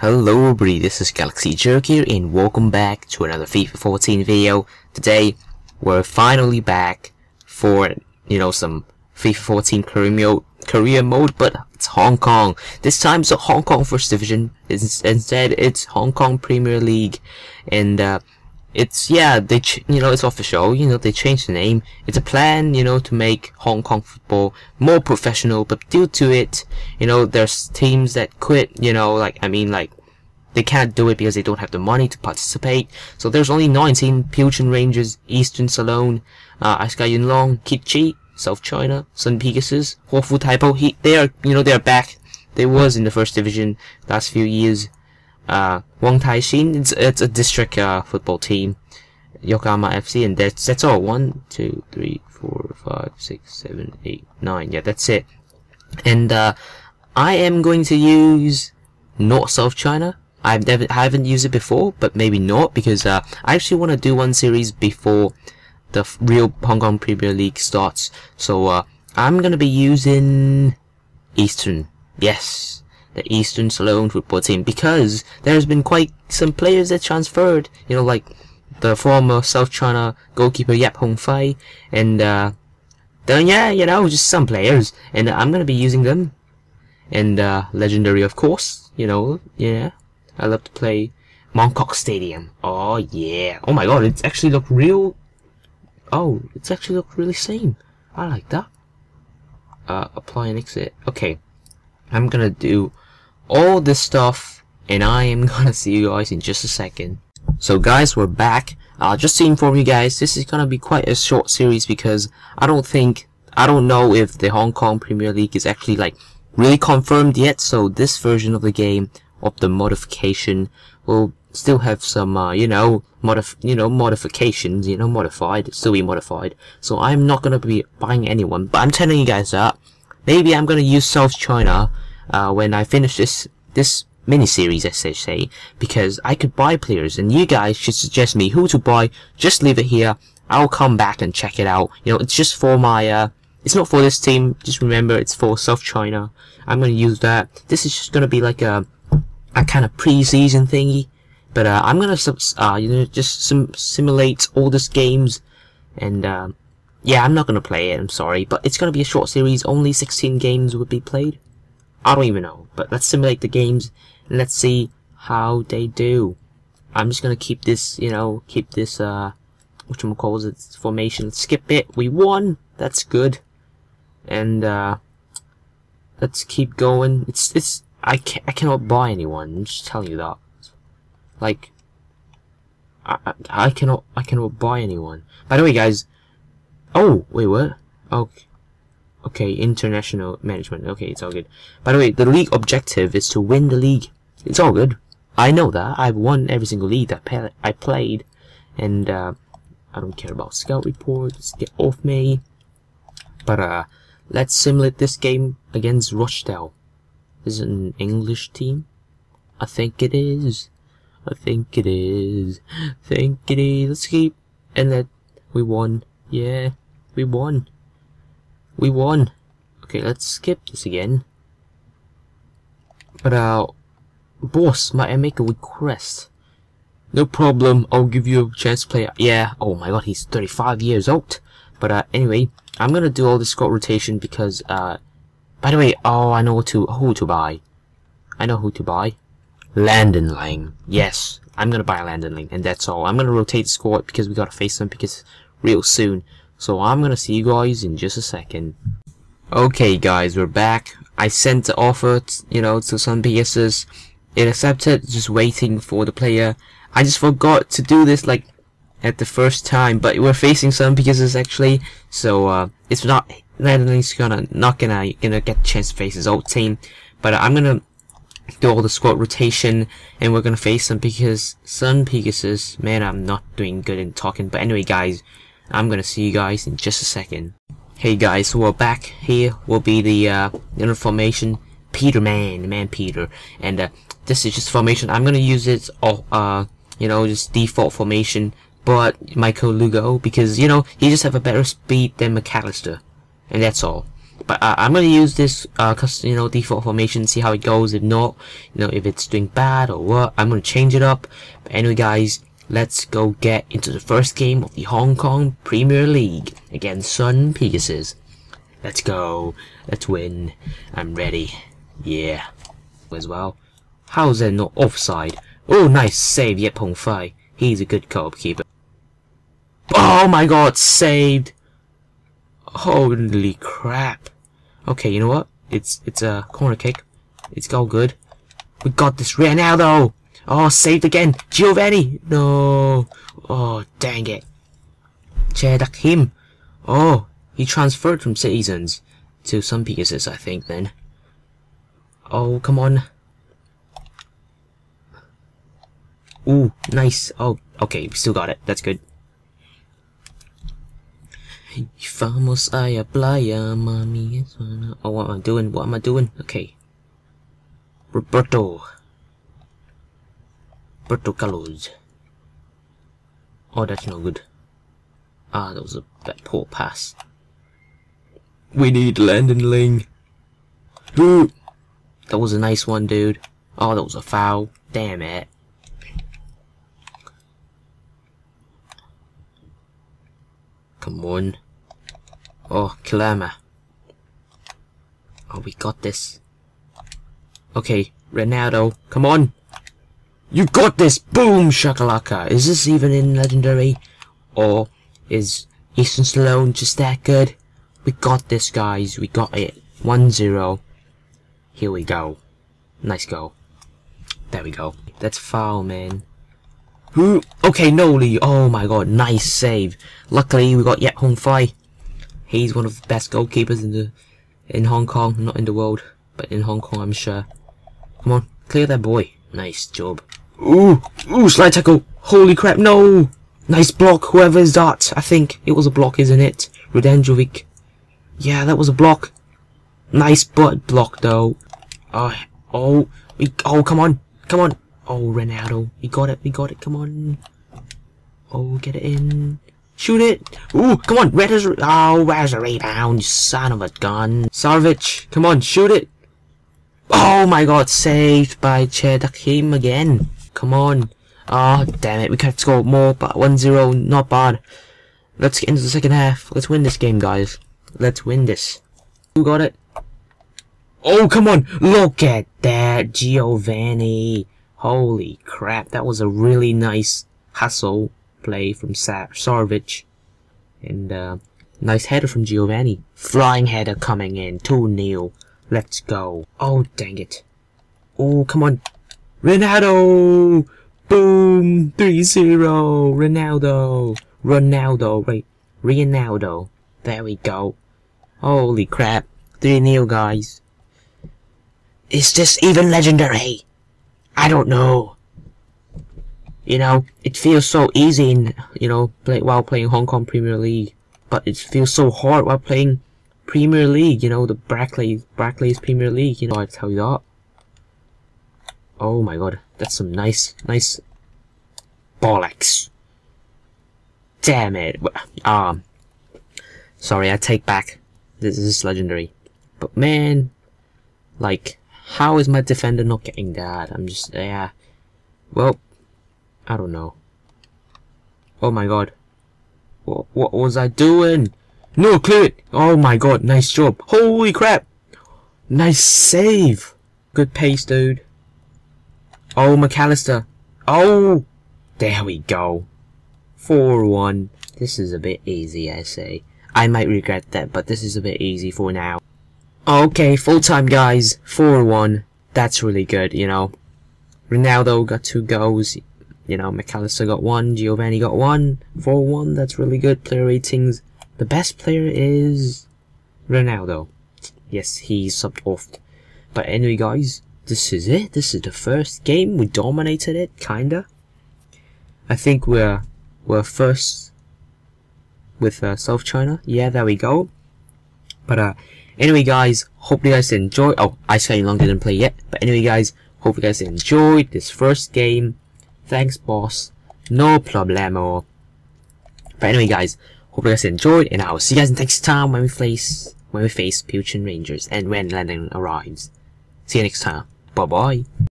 Hello everybody, this is GalaxiJoker and welcome back to another FIFA 14 video. Today, we're finally back for, some FIFA 14 career mode, but it's Hong Kong. This time it's a Hong Kong First Division, instead it's Hong Kong Premier League, and it's, it's official, they changed the name. It's a plan, to make Hong Kong football more professional, but due to it, there's teams that quit, they can't do it because they don't have the money to participate. So there's only 9 teams: Pilchim Rangers, Eastern Salon, Sky Yuen Long, Kitchee, South China, Sun Pegasus, Ho Fu Tai Po. They are back. They was in the first division last few years. Wang Tai Shin, it's a district football team, Yokohama FC, and that's all. 1, 2, 3, 4, 5, 6, 7, 8, 9. Yeah, that's it. And I am going to use North South China. I haven't used it before, but maybe not, because I actually want to do one series before the real Hong Kong Premier League starts. So I'm gonna be using Eastern. Yes. The Eastern Salon football team, because there's been quite some players that transferred, like the former South China goalkeeper Yapp Hung Fai, and then just some players, and I'm gonna be using them. And legendary, of course, I love to play Mongkok Stadium. Oh yeah, oh my god, it's actually look real. Oh, it's actually look really same. I like that. Apply and exit. Okay, I'm gonna do all this stuff, and I am gonna see you guys in just a second. So guys, we're back. Just to inform you guys, this is gonna be quite a short series, because I don't know if the Hong Kong Premier League is actually really confirmed yet. So this version of the game, of the modification, will still have some modifications, modified. It'll still be modified. So I'm not gonna be buying anyone, but I'm telling you guys that maybe I'm gonna use South China when I finish this mini series, as they say, because I could buy players, and you guys should suggest me who to buy. Just leave it here. I'll come back and check it out. It's just for my it's not for this team. Just remember, it's for South China. I'm gonna use that. This is just gonna be like a kind of pre-season thingy, but I'm gonna just simulate all these games, and yeah, I'm not gonna play it, I'm sorry, but it's gonna be a short series. Only 16 games would be played. I don't even know, but let's simulate the games and let's see how they do. I'm just gonna keep this, keep this whatchamacallit formation. Skip it. We won. That's good. And let's keep going. It's I cannot buy anyone. I'm just telling you that. Like I cannot buy anyone. By the way, guys. Oh, wait, what? Okay. Okay, international management. Okay, it's all good. By the way, the league objective is to win the league. It's all good. I know that. I've won every single league that I played. And, I don't care about scout reports. Get off me. But, let's simulate this game against Rochdale. Is it an English team? I think it is. Let's keep. And then we won. Yeah. We won. Okay, let's skip this again. But boss, might I make a request? No problem, I'll give you a chance to play. Yeah, oh my god, he's 35 years old. But anyway, I'm gonna do all the squad rotation, because by the way, oh, I know who to buy. I know who to buy. Landon Lang. Yes, I'm gonna buy Landon Lang, and that's all. I'm gonna rotate the squad, because we gotta face them because real soon. So I'm gonna see you guys in just a second. Okay guys, we're back. I sent the offer to Sun Pegasus. It accepted, just waiting for the player. I just forgot to do this at the first time, but we're facing Sun Pegasus actually, so it's not Landon's not gonna get the chance to face his old team. But I'm gonna do all the squad rotation, and we're gonna face them because Sun Pegasus. Man, I'm not doing good in talking, but anyway guys, I'm gonna see you guys in just a second. Hey guys, so we're back. Here will be the formation. Peter, man Peter, and this is just formation. I'm gonna use it all, just default formation, but Michael Lugo, because he just have a better speed than McAllister, and that's all. But I'm going to use this default formation, see how it goes. If not, if it's doing bad or what, I'm going to change it up. But anyway guys, let's go get into the first game of the Hong Kong Premier League against Sun Pegasus. Let's go. Let's win. I'm ready. Yeah. As well. How's that not offside? Oh, nice save, Yapp Hung Fai. He's a good co-op keeper. Oh my god, saved! Holy crap. Okay, you know what? It's a corner kick. It's all good. We got this. Ronaldo! Oh, saved again! Giovanni! No! Oh, dang it. Chedakim! Oh, he transferred from Citizens to Sun Pegasus, I think, then. Oh, come on. Ooh, nice. Oh, okay, we still got it. That's good. Oh, what am I doing? What am I doing? Okay. Roberto. Roberto Carlos. Oh, that's no good. Ah, that was a poor pass. We need Landon Lang. Ooh. That was a nice one, dude. Oh, that was a foul. Damn it. Come on. Oh, Kalama. Oh, we got this. Okay, Ronaldo. Come on. You got this. Boom, shakalaka. Is this even in Legendary? Or is Eastern Salon just that good? We got this, guys. We got it. 1-0. Here we go. Nice goal. There we go. That's foul, man. Ooh, okay, Noli. Oh my god, nice save. Luckily, we got Yapp Hung Fai. He's one of the best goalkeepers in Hong Kong. Not in the world, but in Hong Kong, I'm sure. Come on, clear that boy. Nice job. Ooh, slide tackle. Holy crap, no. Nice block, whoever's that. I think it was a block, isn't it? Rudenjović. Yeah, that was a block. Nice butt block though. Oh, come on. Come on. Oh, Ronaldo. We got it. Come on. Oh, get it in. Shoot it. Ooh, come on. Where's the rebound? You son of a gun. Sarvich. Come on. Shoot it. Oh my god. Saved by Chedakim again. Come on. Ah, oh, damn it. We could have scored more, but 1-0. Not bad. Let's get into the second half. Let's win this game, guys. Let's win this. Who got it? Oh, come on! Look at that, Giovanni! Holy crap, that was a really nice hustle play from Sarvich. And, nice header from Giovanni. Flying header coming in, 2-0. Let's go. Oh, dang it. Oh, come on. Ronaldo! Boom! 3-0! Ronaldo. There we go. Holy crap. 3-0, guys. Is this even Legendary? I don't know. You know, it feels so easy in, while playing Hong Kong Premier League, but it feels so hard while playing Premier League, the Barclays Premier League, I tell you that. Oh my god, that's some nice bollocks. Damn it. Sorry, I take back. This is Legendary. But man, like, how is my defender not getting that? I'm just, yeah. Well, I don't know. Oh my god. What was I doing? No, clear it! Oh my god, nice job. Holy crap! Nice save! Good pace, dude. Oh, McAllister. Oh! There we go. 4-1. This is a bit easy, I say. I might regret that, but this is a bit easy for now. Okay, full time guys, 4-1. That's really good, Ronaldo got 2 goals, McAllister got 1, Giovanni got 1, 4-1, that's really good. Player ratings, the best player is Ronaldo. Yes, he's subbed off. But anyway guys, this is it. This is the first game. We dominated it, kinda. I think we're first with South China. Yeah, there we go. But anyway guys, hope you guys enjoy. Oh, Sky Yuen Long didn't play yet. But anyway guys, hope you guys enjoyed this first game. Thanks boss. No problemo. But anyway guys, hope you guys enjoyed, and I will see you guys next time when we face when we face Pilchim Rangers and when Landon arrives. See you next time. Bye bye.